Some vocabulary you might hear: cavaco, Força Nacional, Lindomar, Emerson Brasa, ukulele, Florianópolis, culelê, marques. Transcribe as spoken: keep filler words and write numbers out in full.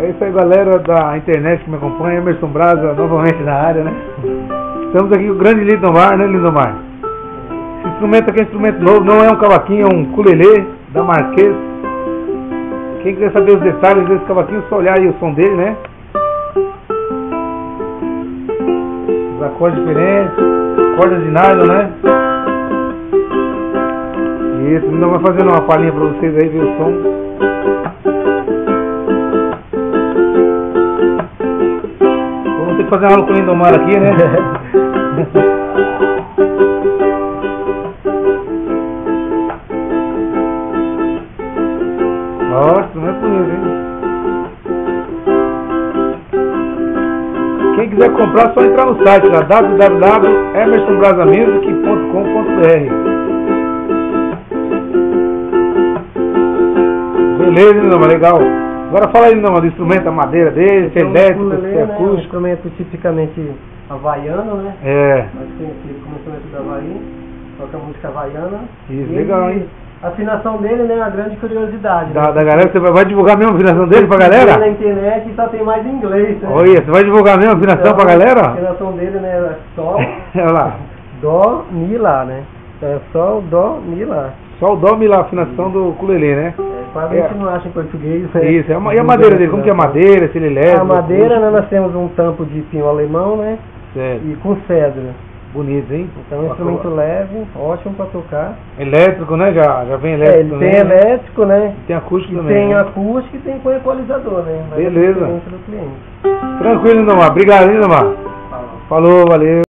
É isso aí, galera da internet que me acompanha, Emerson Brasa novamente na área, né? Estamos aqui com o grande Lindomar, né, Lindomar? Esse instrumento aqui é um instrumento novo, não é um cavaquinho, é um culelê da Marquês. Quem quiser saber os detalhes desse cavaquinho, é só olhar aí o som dele, né? Os acordes diferentes, cordas de nylon, né? E esse Lindomar vai fazendo uma palhinha pra vocês aí, ver o som. Fazer uma aula com o Lindomar aqui, né? Nossa, não é bonito, hein? Quem quiser comprar, só entrar no site lá, w w w ponto emerson brasa music ponto com ponto b r. Beleza, Lindomar, legal. Agora fala aí, Lindomar, do instrumento, da madeira dele, então, se é elétrico, se é acústico. É um instrumento tipicamente havaiano, né? É. Nós conhecemos como instrumento da Havaí, toca música havaiana. Isso, e legal, hein? A afinação dele, né, é uma grande curiosidade. Da, né? da galera, você vai divulgar mesmo a afinação dele pra galera? Na internet só tem mais em inglês, né? Olha, você vai divulgar mesmo a afinação então, pra galera? A afinação dele, né, é sol, lá. dó, mi, lá, né? Então é sol, dó, mi, lá. Sol, dó, mi, lá, a afinação Sim. do ukulele, né? Quase é. A gente não acha em português. É. Isso, é uma, e a madeira dele? Como que é a madeira? Se ele leva? A madeira, né, nós temos um tampo de pinho alemão, né? Certo. E com cedro. Bonito, hein? Então é um instrumento leve, ótimo para tocar. Elétrico, né? Já, já vem elétrico, é, ele tem né? elétrico, né? E tem acústico e também. Tem né? acústico e tem com equalizador, né? Mas beleza. É do cliente. Tranquilo, Lindomar. Obrigado, Lindomar. Falou, valeu.